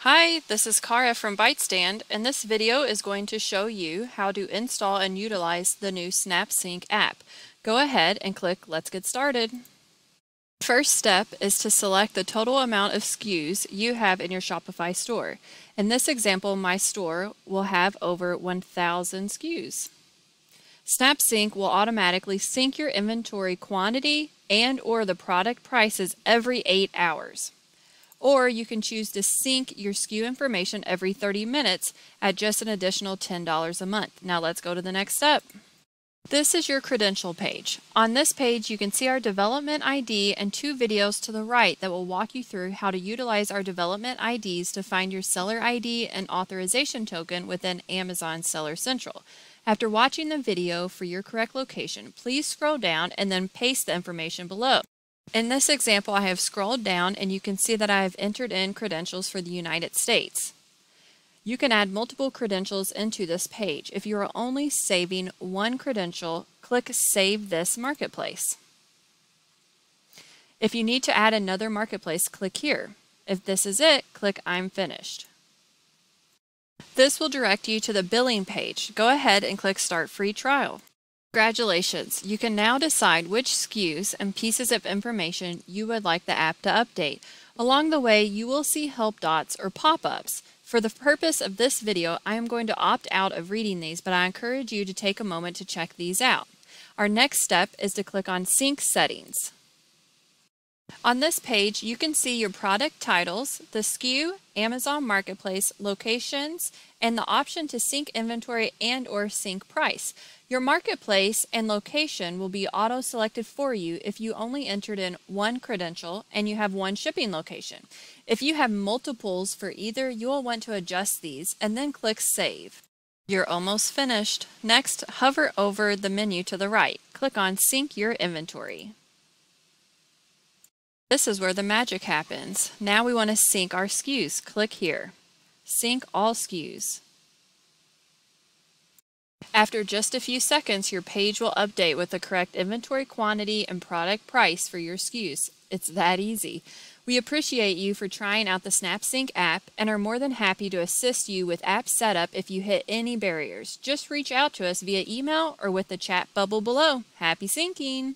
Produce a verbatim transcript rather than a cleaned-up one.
Hi, this is Cara from ByteStand, and this video is going to show you how to install and utilize the new SnapSync app. Go ahead and click Let's Get Started. First step is to select the total amount of S K Us you have in your Shopify store. In this example, my store will have over one thousand S K Us. SnapSync will automatically sync your inventory quantity and or the product prices every eight hours. Or you can choose to sync your S K U information every thirty minutes at just an additional ten dollars a month. Now let's go to the next step. This is your credential page. On this page, you can see our development I D and two videos to the right that will walk you through how to utilize our development I Ds to find your seller I D and authorization token within Amazon Seller Central. After watching the video for your correct location, please scroll down and then paste the information below. In this example, I have scrolled down and you can see that I have entered in credentials for the United States. You can add multiple credentials into this page. If you are only saving one credential, click Save This Marketplace. If you need to add another marketplace, click here. If this is it, click I'm Finished. This will direct you to the billing page. Go ahead and click Start Free Trial. Congratulations! You can now decide which S K Us and pieces of information you would like the app to update. Along the way, you will see help dots or pop-ups. For the purpose of this video, I am going to opt out of reading these, but I encourage you to take a moment to check these out. Our next step is to click on Sync Settings. On this page, you can see your product titles, the S K U, Amazon Marketplace, locations, and the option to sync inventory and or sync price. Your marketplace and location will be auto-selected for you if you only entered in one credential and you have one shipping location. If you have multiples for either, you will want to adjust these and then click Save. You're almost finished. Next, hover over the menu to the right. Click on Sync Your Inventory. This is where the magic happens. Now we want to sync our S K Us. Click here. Sync all S K Us. After just a few seconds, your page will update with the correct inventory quantity and product price for your S K Us. It's that easy. We appreciate you for trying out the SnapSync app and are more than happy to assist you with app setup if you hit any barriers. Just reach out to us via email or with the chat bubble below. Happy syncing!